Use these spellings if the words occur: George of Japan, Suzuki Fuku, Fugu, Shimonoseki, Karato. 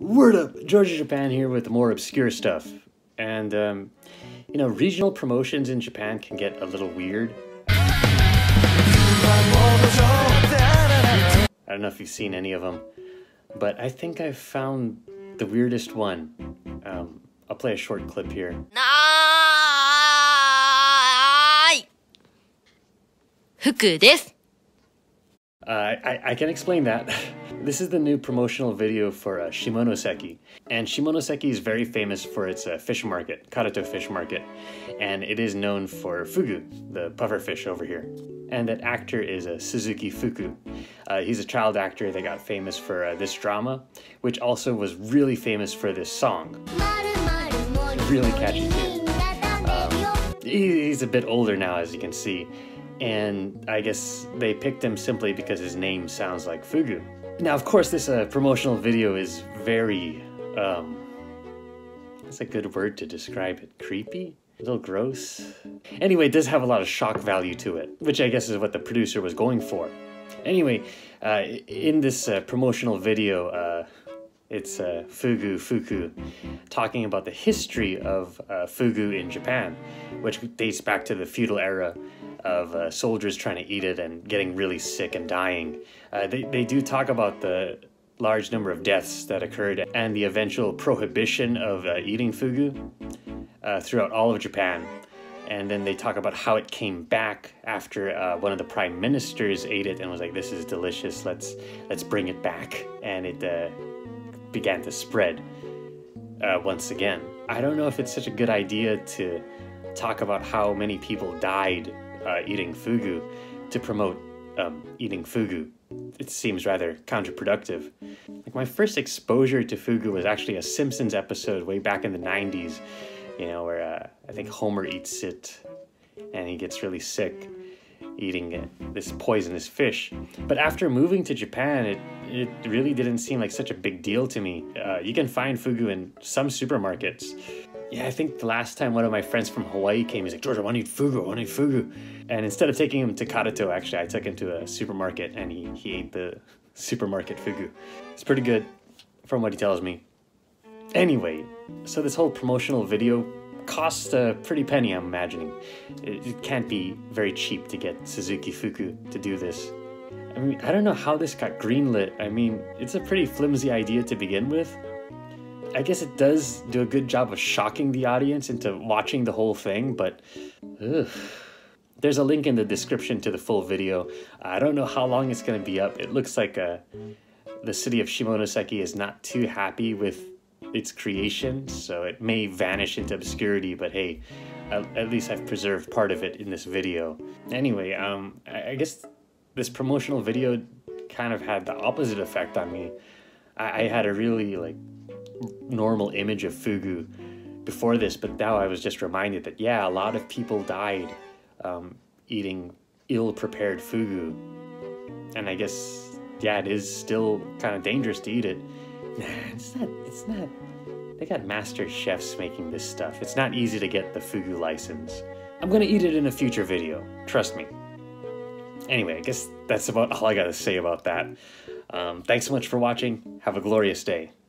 Word up! George of Japan here with more obscure stuff. And, you know, regional promotions in Japan can get a little weird. I don't know if you've seen any of them, but I think I've found the weirdest one. I'll play a short clip here. Fuku desu. I can explain that. This is the new promotional video for Shimonoseki. And Shimonoseki is very famous for its fish market, Karato fish market. And it is known for Fugu, the pufferfish over here. And that actor is Suzuki Fuku. He's a child actor that got famous for this drama, which also was really famous for this song. Really catchy too. He's a bit older now, as you can see. And I guess they picked him simply because his name sounds like Fugu. Now, of course, this promotional video is very, that's a good word to describe it, creepy? A little gross? Anyway, it does have a lot of shock value to it, which I guess is what the producer was going for. Anyway, in this promotional video, it's Fugu Fuku talking about the history of Fugu in Japan, which dates back to the feudal era of soldiers trying to eat it and getting really sick and dying. They do talk about the large number of deaths that occurred and the eventual prohibition of eating Fugu throughout all of Japan. And then they talk about how it came back after one of the prime ministers ate it and was like, this is delicious, let's bring it back. And it began to spread once again. I don't know if it's such a good idea to talk about how many people died eating Fugu to promote eating Fugu. It seems rather counterproductive. Like, my first exposure to Fugu was actually a Simpsons episode way back in the 90s, you know, where I think Homer eats it and he gets really sick eating this poisonous fish. But after moving to Japan, it really didn't seem like such a big deal to me. You can find Fugu in some supermarkets. Yeah, I think the last time one of my friends from Hawaii came, he's like, George, I want to eat Fugu, I want to eat Fugu. And instead of taking him to Karato, actually, I took him to a supermarket and he ate the supermarket Fugu. It's pretty good, from what he tells me. Anyway, so this whole promotional video costs a pretty penny, I'm imagining. It can't be very cheap to get Suzuki Fuku to do this. I mean, I don't know how this got greenlit. I mean, it's a pretty flimsy idea to begin with. I guess it does do a good job of shocking the audience into watching the whole thing, but ugh. There's a link in the description to the full video. I don't know how long it's going to be up. It looks like the city of Shimonoseki is not too happy with its creation, so it may vanish into obscurity, but hey, at least I've preserved part of it in this video. Anyway, I guess this promotional video kind of had the opposite effect on me. I had a really, like, normal image of Fugu before this, but now I was just reminded that, yeah, a lot of people died eating ill-prepared Fugu. And I guess, yeah, it is still kind of dangerous to eat it. It's not, they got master chefs making this stuff. It's not easy to get the Fugu license. I'm gonna eat it in a future video, trust me. Anyway, I guess that's about all I gotta say about that. Thanks so much for watching. Have a glorious day.